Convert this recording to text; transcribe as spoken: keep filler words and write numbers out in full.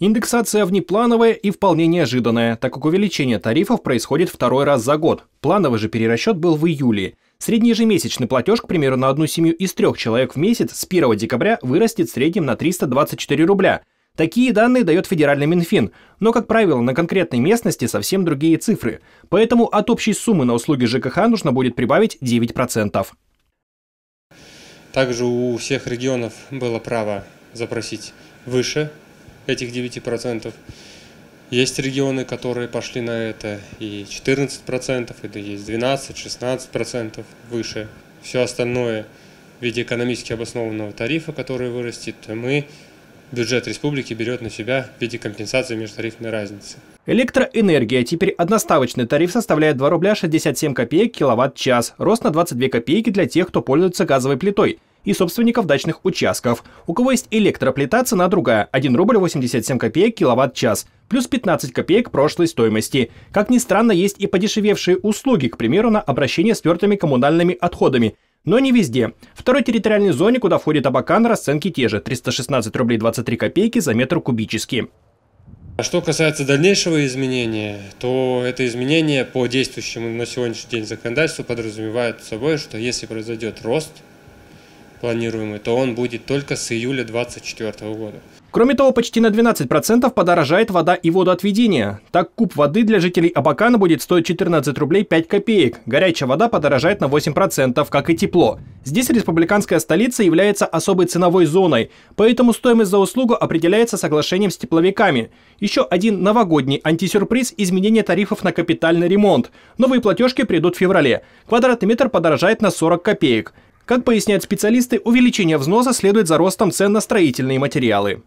Индексация внеплановая и вполне неожиданная, так как увеличение тарифов происходит второй раз за год. Плановый же перерасчет был в июле. Средний ежемесячный платеж, к примеру, на одну семью из трех человек в месяц с первого декабря вырастет в среднем на триста двадцать четыре рубля. Такие данные дает федеральный Минфин, но, как правило, на конкретной местности совсем другие цифры. Поэтому от общей суммы на услуги ЖКХ нужно будет прибавить девять процентов. Также у всех регионов было право запросить выше этих девяти процентов. Есть регионы, которые пошли на это и четырнадцать процентов, и да есть двенадцать-шестнадцать процентов выше. Все остальное в виде экономически обоснованного тарифа, который вырастет, мы... Бюджет республики берет на себя в виде компенсации межтарифной разницы. Электроэнергия. Теперь одноставочный тариф составляет два рубля шестьдесят семь копеек киловатт-час. Рост на двадцать две копейки для тех, кто пользуется газовой плитой и собственников дачных участков. У кого есть электроплита, цена другая – один рубль восемьдесят семь копеек киловатт-час, плюс пятнадцать копеек прошлой стоимости. Как ни странно, есть и подешевевшие услуги, к примеру, на обращение с твердыми коммунальными отходами. Но не везде. В второй территориальной зоне, куда входит Абакан, расценки те же – триста шестнадцать рублей двадцать три копейки за метр кубический. А что касается дальнейшего изменения, то это изменение по действующему на сегодняшний день законодательству подразумевает собой, что если произойдет рост планируемый, то он будет только с июля две тысячи двадцать четвёртого года. Кроме того, почти на двенадцать процентов подорожает вода и водоотведение. Так, куб воды для жителей Абакана будет стоить четырнадцать рублей пять копеек. Горячая вода подорожает на восемь процентов, как и тепло. Здесь республиканская столица является особой ценовой зоной, поэтому стоимость за услугу определяется соглашением с тепловиками. Еще один новогодний антисюрприз – изменение тарифов на капитальный ремонт. Новые платежки придут в феврале. Квадратный метр подорожает на сорок копеек. Как поясняют специалисты, увеличение взноса следует за ростом цен на строительные материалы.